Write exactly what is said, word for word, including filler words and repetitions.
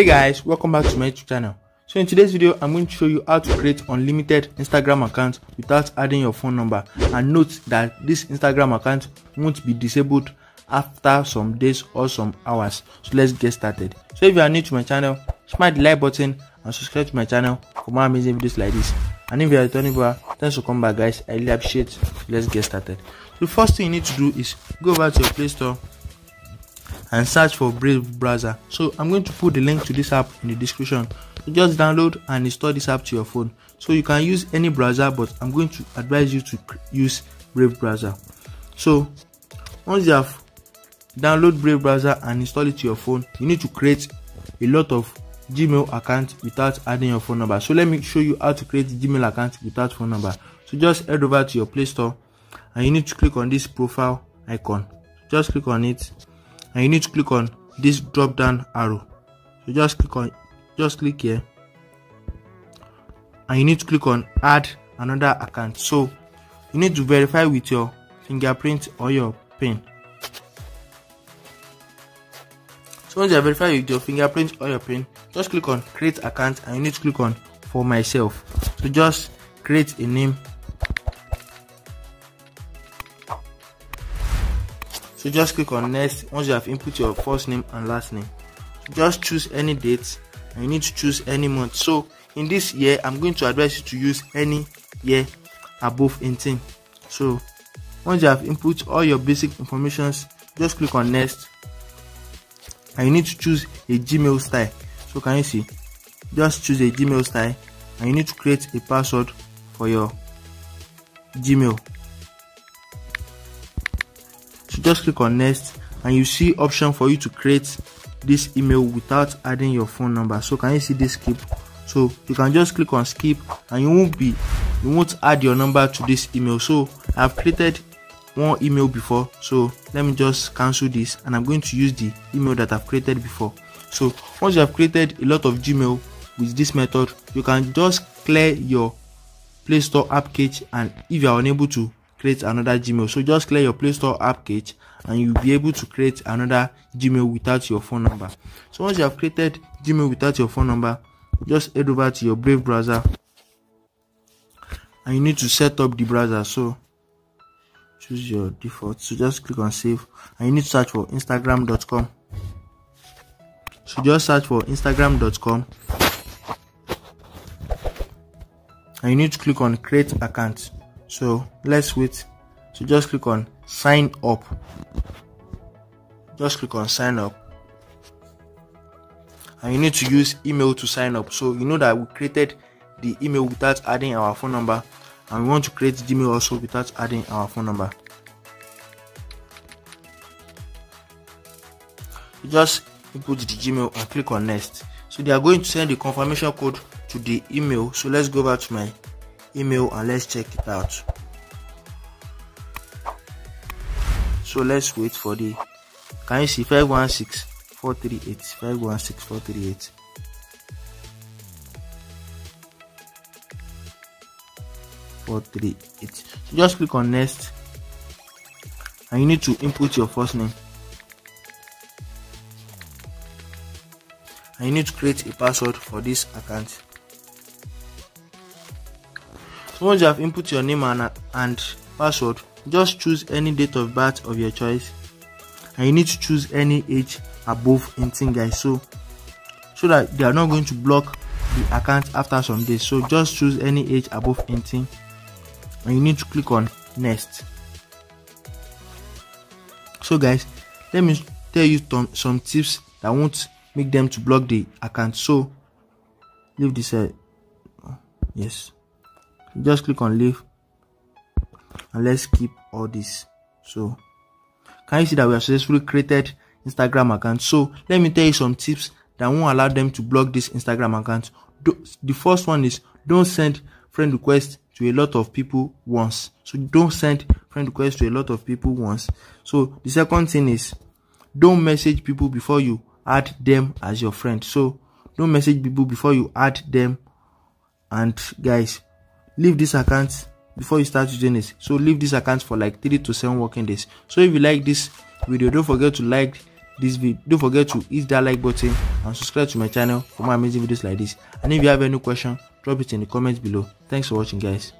Hey guys, welcome back to my YouTube channel. So in today's video, I'm going to show you how to create unlimited Instagram accounts without adding your phone number. And note that this Instagram account won't be disabled after some days or some hours. So let's get started. So if you are new to my channel, smash the like button and subscribe to my channel for more amazing videos like this. And if you are returning viewer, thanks for coming back guys, I really appreciate. Let's get started. The first thing you need to do is go over to your Play Store and search for Brave Browser. So I'm going to put the link to this app in the description. So just download and install this app to your phone. So you can use any browser, but I'm going to advise you to use Brave Browser. So once you have downloaded Brave Browser and install it to your phone, you need to create a lot of Gmail accounts without adding your phone number. So let me show you how to create Gmail accounts without phone number. So just head over to your Play Store and you need to click on this profile icon. Just click on it. And you need to click on this drop down arrow. So just click on, just click here, and you need to click on add another account. So you need to verify with your fingerprint or your pin. So once you verify with your fingerprint or your pin, just click on create account and you need to click on for myself. So just create a name. So just click on next once you have input your first name and last name. Just choose any date and you need to choose any month. So in this year, I'm going to advise you to use any year above eighteen. So once you have input all your basic informations, just click on next and you need to choose a Gmail style. So can you see? Just choose a Gmail style and you need to create a password for your Gmail. So just click on next and you see option for you to create this email without adding your phone number. So can you see this skip? So you can just click on skip and you won't be you won't add your number to this email. So I've created one email before, so let me just cancel this and I'm going to use the email that I've created before. So once you have created a lot of Gmail with this method, you can just clear your Play Store app cache, and if you are unable to create another Gmail, so just clear your Play Store app cache and you'll be able to create another Gmail without your phone number. So once you have created Gmail without your phone number, just head over to your Brave browser and you need to set up the browser. So choose your default, so just click on save and you need to search for instagram dot com. So just search for instagram dot com and you need to click on create account. So let's wait. So just click on sign up. Just click on sign up. And you need to use email to sign up. So you know that we created the email without adding our phone number. And we want to create Gmail also without adding our phone number. You just input the Gmail and click on next. So they are going to send the confirmation code to the email. So let's go back to my email and let's check it out. So let's wait for the, can you see five one six four three eight, five one six four three eight. four three eight. So just click on next and you need to input your first name and you need to create a password for this account. Once you have input your name and, and password, just choose any date of birth of your choice and you need to choose any age above eighteen guys, so so that they are not going to block the account after some days. So just choose any age above eighteen and you need to click on next. So guys, let me tell you some tips that won't make them to block the account. So leave this uh, yes, just click on leave and let's keep all this. So can you see that we have successfully created Instagram account? So let me tell you some tips that won't allow them to block this Instagram account. The first one is don't send friend requests to a lot of people once. So don't send friend requests to a lot of people once. So the second thing is don't message people before you add them as your friend. So don't message people before you add them. And guys, leave this account before you start using this. So leave this account for like three to seven working days. So if you like this video, don't forget to like this video. Don't forget to hit that like button and subscribe to my channel for more amazing videos like this. And if you have any question, drop it in the comments below. Thanks for watching, guys.